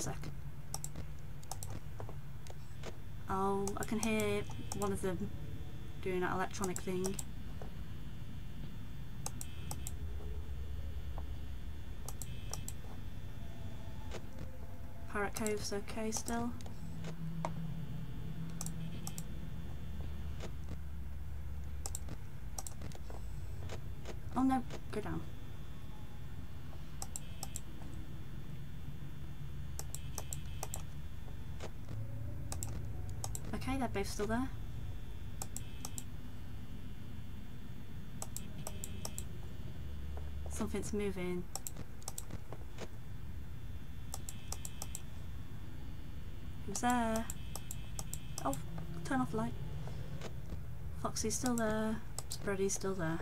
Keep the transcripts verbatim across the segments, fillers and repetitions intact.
a sec. Oh, I can hear one of them doing that electronic thing. Parrot Cove's okay still. Oh no, go down. Okay, they're both still there. Something's moving. Who's there? Oh, turn off the light. Foxy's still there. Spready's still there.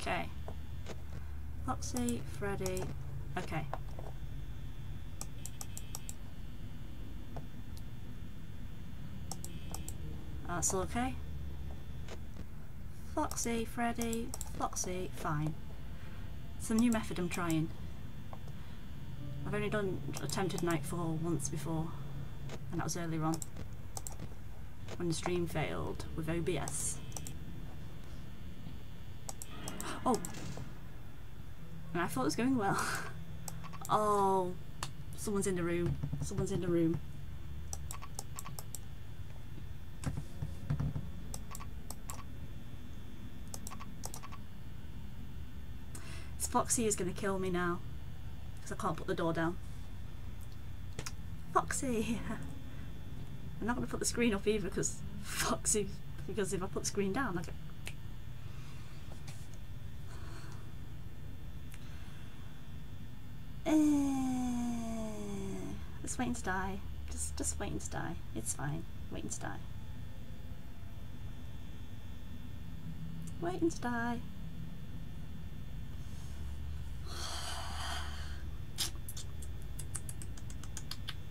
Okay. Foxy, Freddy. Okay. That's all okay. Foxy, Freddy, Foxy, fine. It's a new method I'm trying. I've only done attempted Nightfall once before, and that was earlier on, when the stream failed with O B S. Oh! And I thought it was going well. Oh, someone's in the room. Someone's in the room. Foxy is going to kill me now because I can't put the door down. Foxy! I'm not going to put the screen up either because Foxy, because if I put the screen down I get... Uh, just waiting to die. Just, just waiting to die. It's fine. Waiting to die. Waiting to die.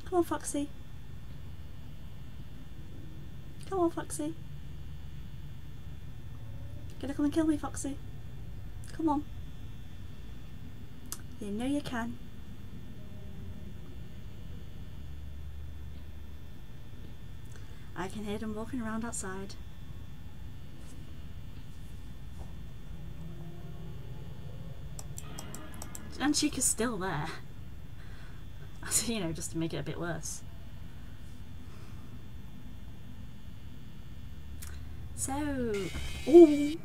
Come on, Foxy. Come on, Foxy. Gonna come and kill me, Foxy. Come on. You know you can. I can hear them walking around outside. And Chica's still there. You know, just to make it a bit worse. So, ooh.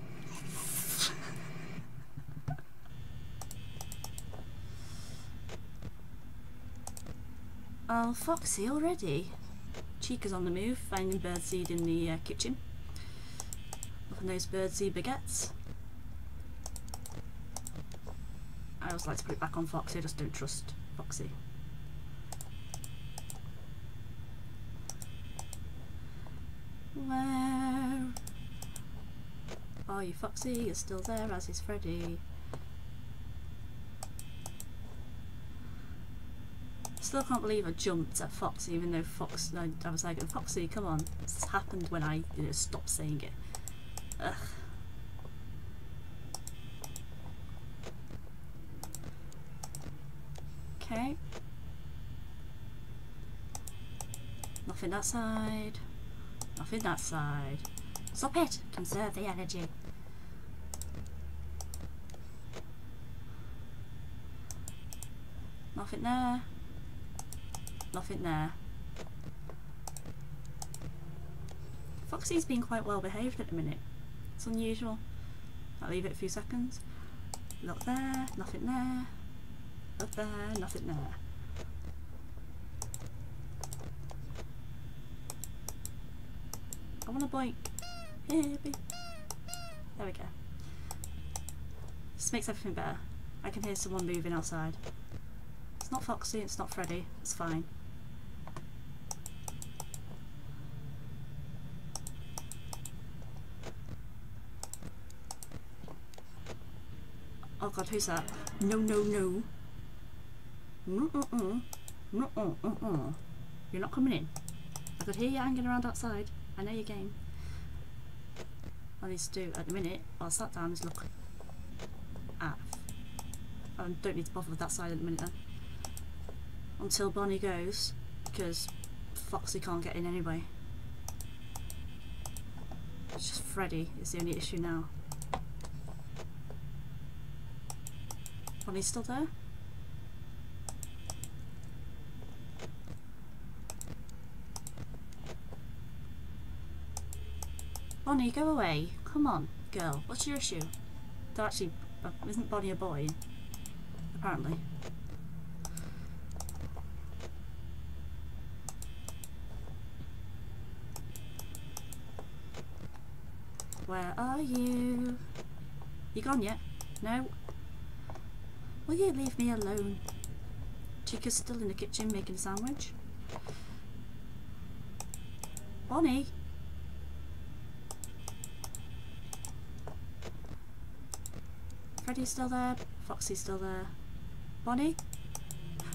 Oh, Foxy already. Chica's on the move, finding birdseed in the uh, kitchen. Loving those birdseed baguettes. I always like to put it back on Foxy. I just don't trust Foxy. Where are you, Foxy? You're still there, as is Freddy. Still can't believe I jumped at Foxy, even though Fox. I, I was like, Foxy, come on! This happened when I you know, stopped saying it. Ugh. Okay. Nothing that side. Nothing that side. Stop it! Conserve the energy. Nothing there. Nothing there. Foxy's been quite well behaved at the minute. It's unusual. I'll leave it a few seconds. Look there, nothing there. Look there, nothing there. I want a boink. Yippee. There we go. This makes everything better. I can hear someone moving outside. It's not Foxy, it's not Freddy, it's fine. Oh god, who's that? No, no, no. No-uh-uh. No-uh-uh-uh. You're not coming in. I could hear you hanging around outside. I know your game. All I need to do at the minute, while I sat down, is look at I don't need to bother with that side at the minute then. Until Bonnie goes, because Foxy can't get in anyway. It's just Freddy is the only issue now. Bonnie's still there? Bonnie, go away. Come on, girl. What's your issue? They're actually... Isn't Bonnie a boy? Apparently. Where are you? You gone yet? No? Will you leave me alone? Chica's still in the kitchen making a sandwich. Bonnie! Freddy's still there, Foxy's still there. Bonnie?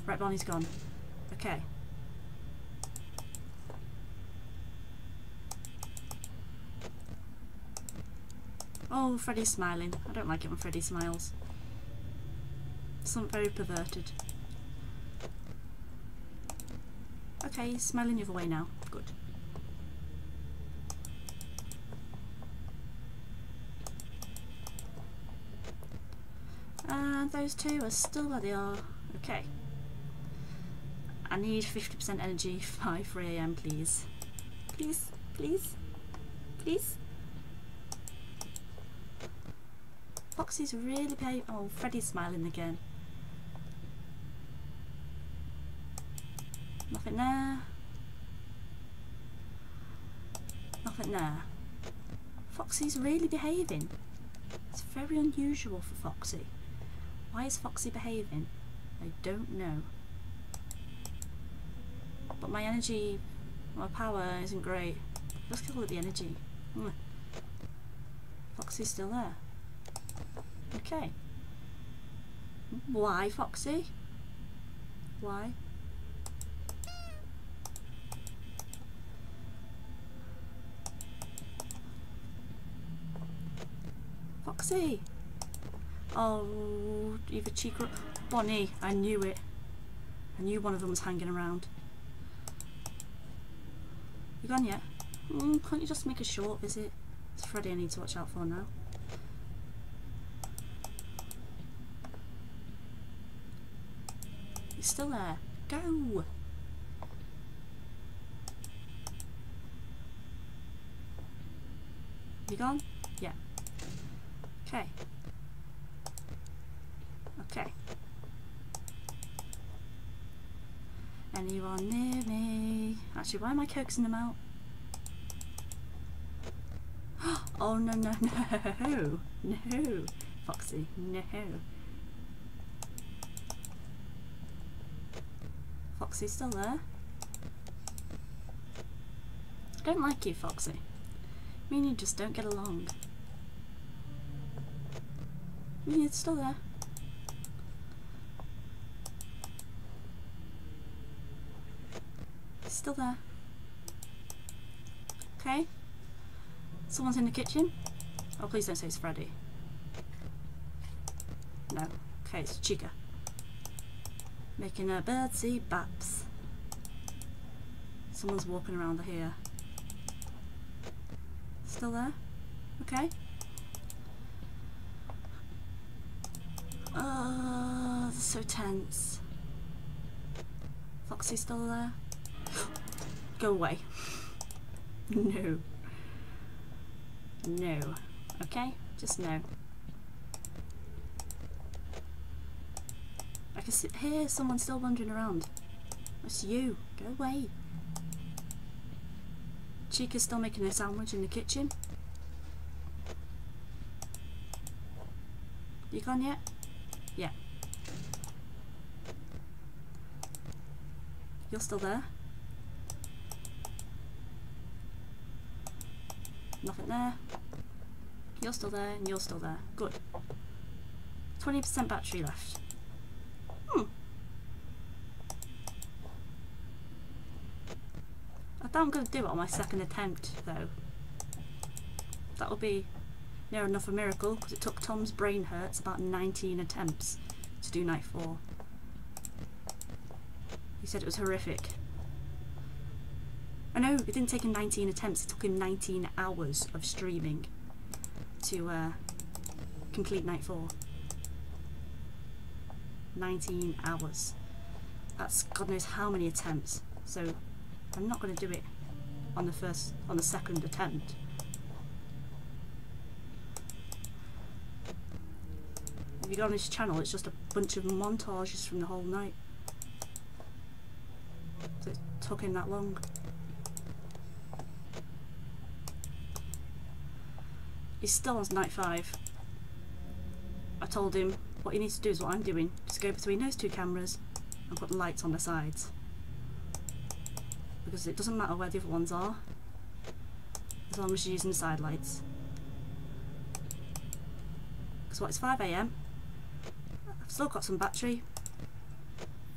Right, Bonnie's gone. Okay. Oh, Freddy's smiling. I don't like it when Freddy smiles. Something very perverted. Okay, smiling the other way now. Good. And those two are still where they are. Okay. I need fifty percent energy by three A M, please. Please, please, please. Foxy's really paying. Oh, Freddy's smiling again. Nothing there. Nothing there. Foxy's really behaving. It's very unusual for Foxy. Why is Foxy behaving? I don't know. But my energy, my power isn't great. Let's kill all the energy. Mm. Foxy's still there. Okay. Why, Foxy? Why? Foxy! Oh, either Chica... Bonnie, I knew it. I knew one of them was hanging around. You gone yet? Mm, can't you just make a short visit? It's Freddy I need to watch out for now. Still there. Go! You gone? Yeah. Okay. Okay. And you are near me. Actually, why am I coaxing them out? Oh, no, no, no. No. Foxy, no. Foxy's still there. I don't like you, Foxy. Me and you just don't get along. Me and you're still there. Still there. Okay. Someone's in the kitchen. Oh, please don't say it's Freddy. No. Okay, it's Chica. Making a birdseed baps. Someone's walking around here. Still there? Okay. Oh, this is so tense. Foxy's still there? Go away. No. No. Okay, just no. I can hear someone still wandering around. It's you. Go away. Chica's still making a sandwich in the kitchen. You gone yet? Yeah. You're still there? Nothing there. You're still there and you're still there. Good. twenty percent battery left. I'm going to do it on my second attempt, though. That'll be near enough a miracle, because it took Tom's brain hurts about nineteen attempts to do night four. He said it was horrific. I know it didn't take him nineteen attempts, it took him nineteen hours of streaming to uh, complete night four. nineteen hours. That's God knows how many attempts. So I'm not going to do it on the first, on the second attempt. If you go on his channel, it's just a bunch of montages from the whole night. So it took him that long. He's still on night five. I told him what he needs to do is what I'm doing. Just go between those two cameras and put lights on the sides. Because it doesn't matter where the other ones are, as long as you're using the side lights. Because what, it's five A M, I've still got some battery,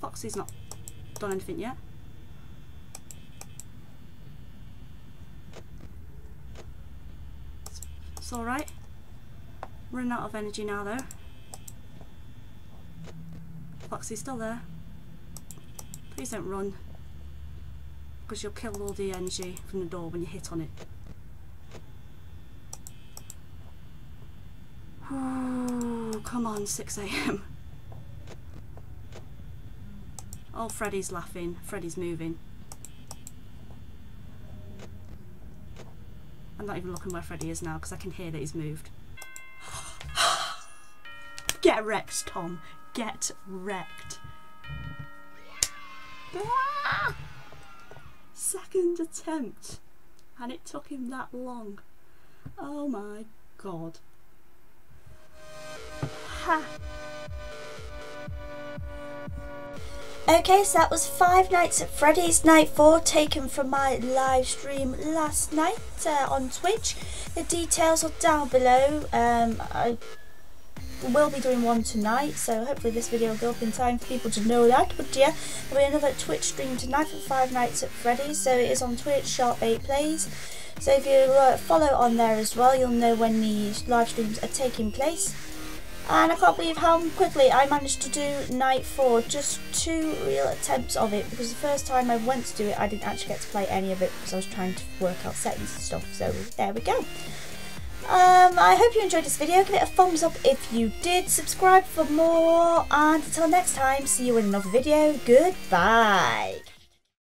Foxy's not done anything yet. It's, it's alright, running out of energy now though. Foxy's still there, please don't run. Because you'll kill all the energy from the door when you hit on it. Ooh, come on, six A M. Oh, Freddy's laughing. Freddy's moving. I'm not even looking where Freddy is now because I can hear that he's moved. Get wrecked, Tom. Get wrecked. Ah! Second attempt, and it took him that long. Oh my god. Ha. Okay, so that was Five Nights at Freddy's night four, taken from my live stream last night uh, on Twitch. The details are down below. um I will be doing one tonight, so hopefully this video will go up in time for people to know that. But yeah, there'll be another Twitch stream tonight for Five Nights at Freddy's. So it is on Twitch, Sharkbaitplays. So if you uh, follow on there as well, you'll know when the live streams are taking place. And I can't believe how quickly I managed to do night four, just two real attempts of it, because the first time I went to do it, I didn't actually get to play any of it because I was trying to work out settings and stuff. So there we go. Um, I hope you enjoyed this video. Give it a thumbs up if you did. Subscribe for more. And until next time, see you in another video. Goodbye.